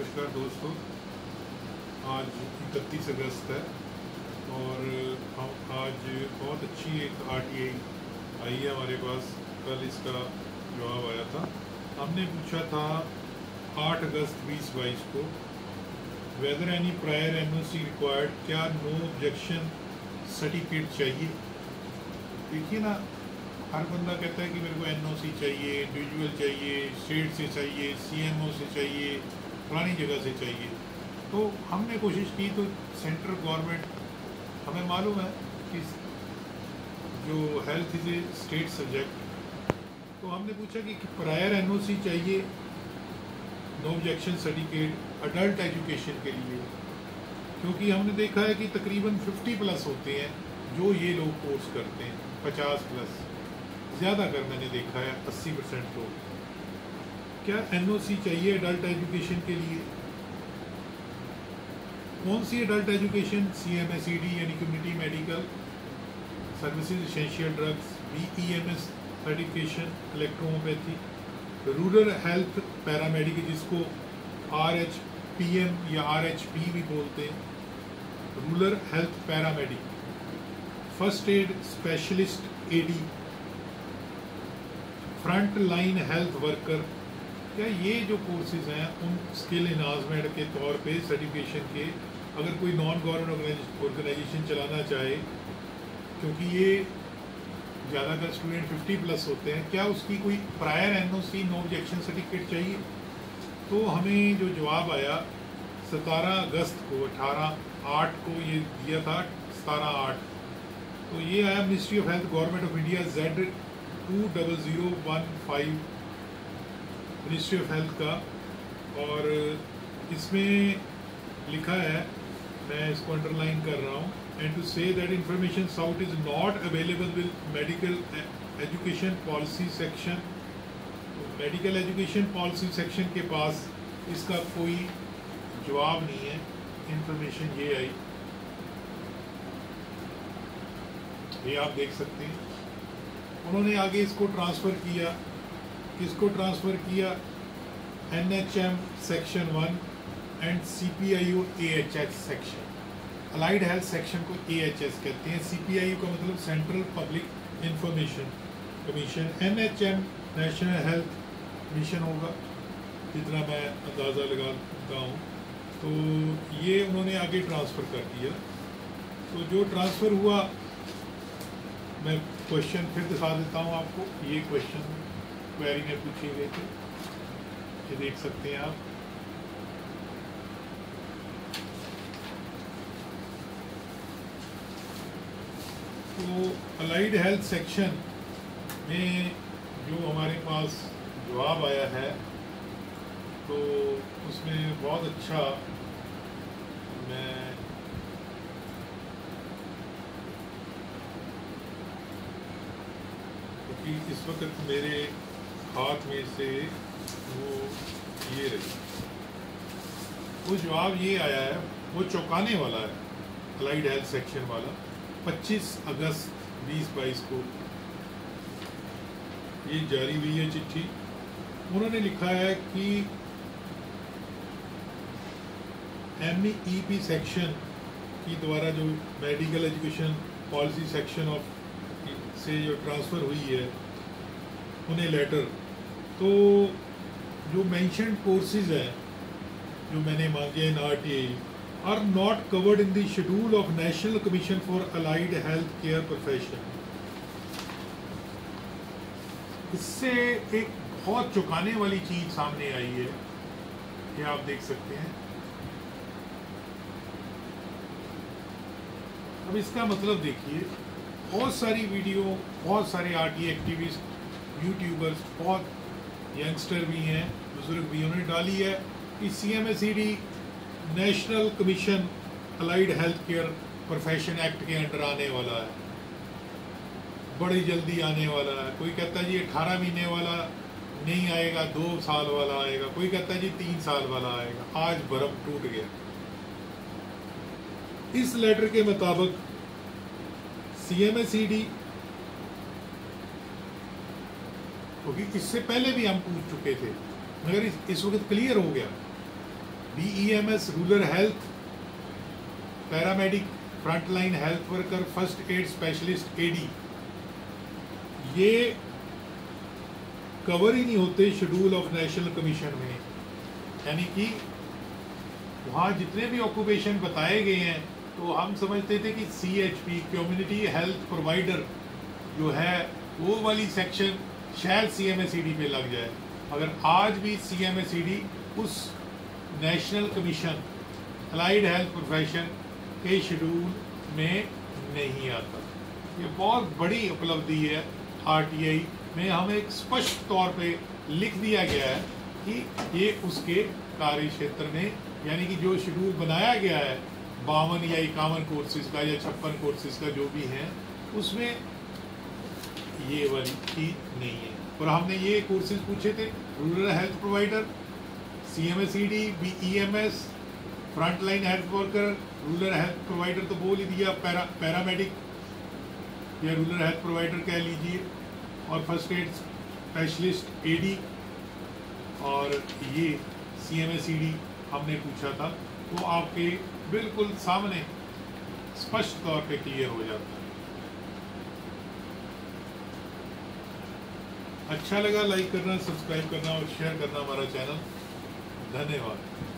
नमस्कार दोस्तों, आज 31 अगस्त है और आज बहुत अच्छी एक आरटीआई आई है हमारे पास। कल इसका जवाब आया था, हमने पूछा था 8 अगस्त 2022 को whether any prior NOC required, क्या नो ऑब्जेक्शन सर्टिफिकेट चाहिए। देखिए ना, हर बंदा कहता है कि मेरे को एनओसी चाहिए, इंडिविजुअल चाहिए, स्टेट से चाहिए, सीएमओ से चाहिए, पुरानी जगह से चाहिए। तो हमने कोशिश की तो सेंट्रल गवर्नमेंट, हमें मालूम है कि जो health is a state subject, तो हमने पूछा कि प्रायर एनओसी चाहिए, no objection certificate adult education के लिए, क्योंकि हमने देखा है कि तकरीबन 50+ होते हैं जो ये लोग कोर्स करते हैं, 50+, ज़्यादा कर मैंने देखा है 80% लोग। क्या एनओसी चाहिए एडल्ट एजुकेशन के लिए? कौन सी एडल्ट एजुकेशन? CMSED यानी community medical services, essential drugs, BEMS certification electrohomoeopathy, rural health paramedic जिसको RHPM या RHP भी बोलते हैं, rural health paramedic, first aid specialist AD, front line health worker. क्या ये जो कोर्सेज हैं उन स्किल इन्हांसमेंट के तौर पे सर्टिफिकेशन के, अगर कोई नॉन गवर्नमेंट ऑर्गेनाइजेशन चलाना चाहे, क्योंकि ये ज़्यादातर स्टूडेंट 50+ होते हैं, क्या उसकी कोई prior NOC no objection certificate चाहिए? तो हमें जो जवाब आया 17 अगस्त को ये दिया था, 17/8 तो ये आया ministry of health government of India Z-2001-5 ministry of health का, और इसमें लिखा है, मैं इसको अंडरलाइन कर रहा हूँ, and to say that information sought is not available with medical education policy section. Medical education policy section के पास इसका कोई जवाब नहीं है। इंफॉर्मेशन ये आई, ये आप देख सकते हैं। उन्होंने आगे इसको ट्रांसफ़र किया, इसको ट्रांसफ़र किया NHM section 1 and CPIU AHS section, allied health section को AHS कहते हैं। CPIU का मतलब central public information commission, NHM national health mission होगा, जितना मैं अंदाज़ा लगाता हूँ। तो ये उन्होंने आगे ट्रांसफ़र कर दिया। तो जो ट्रांसफ़र हुआ, मैं क्वेश्चन फिर दिखा देता हूँ आपको। ये क्वेश्चन क्वेरी में पूछे गए थे, ये देख सकते हैं आप। तो अलाइड हेल्थ सेक्शन में जो हमारे पास जवाब आया है, तो उसमें बहुत अच्छा, मैं क्योंकि तो इस वक्त मेरे हाथ में से वो ये रही, वो जवाब ये आया है, वो चौंकाने वाला है, अलाइड हेल्थ सेक्शन वाला, 25 अगस्त 2022 को ये जारी हुई है चिट्ठी। उन्होंने लिखा है कि MEP सेक्शन की द्वारा जो medical education policy section of से जो ट्रांसफ़र हुई है उन्हें लेटर, तो जो मेंशन कोर्सेज हैं जो मैंने मांगे इन RTI are not covered in the schedule of national commission for allied health care profession. इससे एक बहुत चौंकाने वाली चीज़ सामने आई है, ये आप देख सकते हैं। अब इसका मतलब देखिए, बहुत सारी वीडियो, बहुत सारे RTI एक्टिविस्ट, यूट्यूबर्स, बहुत यंगस्टर भी हैं, बुजुर्ग भी, उन्होंने डाली है कि CMSED national commission allied health care profession act के अंडर आने वाला है, बड़ी जल्दी आने वाला है। कोई कहता है जी 18 महीने वाला नहीं आएगा, 2 साल वाला आएगा, कोई कहता है जी 3 साल वाला आएगा। आज बर्फ टूट गया। इस लेटर के मुताबिक CMSED, क्योंकि इससे पहले भी हम पूछ चुके थे, मगर इस वक्त क्लियर हो गया BEMS rural health, paramedic, frontline health worker, first aid specialist AD, ये कवर ही नहीं होते शेड्यूल ऑफ नेशनल कमीशन में। यानी कि वहाँ जितने भी ऑक्यूपेशन बताए गए हैं, तो हम समझते थे कि CHP कम्युनिटी हेल्थ प्रोवाइडर जो है वो वाली सेक्शन शायद CMSED पे लग जाए। अगर आज भी CMSED उस national commission allied health profession के शेड्यूल में नहीं आता, ये बहुत बड़ी उपलब्धि है। RTI में हमें एक स्पष्ट तौर पे लिख दिया गया है कि ये उसके कार्य क्षेत्र में, यानी कि जो शेड्यूल बनाया गया है 52 या 51 कोर्सेज का या 56 कोर्सेज का जो भी है, उसमें ये वाली चीज नहीं है। और हमने ये कोर्सेज पूछे थे, rural health provider, CMSED, BEMS, frontline health worker, rural health provider तो बोल ही दिया, पैरामेडिक या रूरल हेल्थ प्रोवाइडर कह लीजिए, और फर्स्ट एड स्पेशलिस्ट AD, और ये CMSED हमने पूछा था। तो आपके बिल्कुल सामने स्पष्ट तौर पे क्लियर हो जाता है। अच्छा लगा, लाइक करना, सब्सक्राइब करना और शेयर करना हमारा चैनल। धन्यवाद।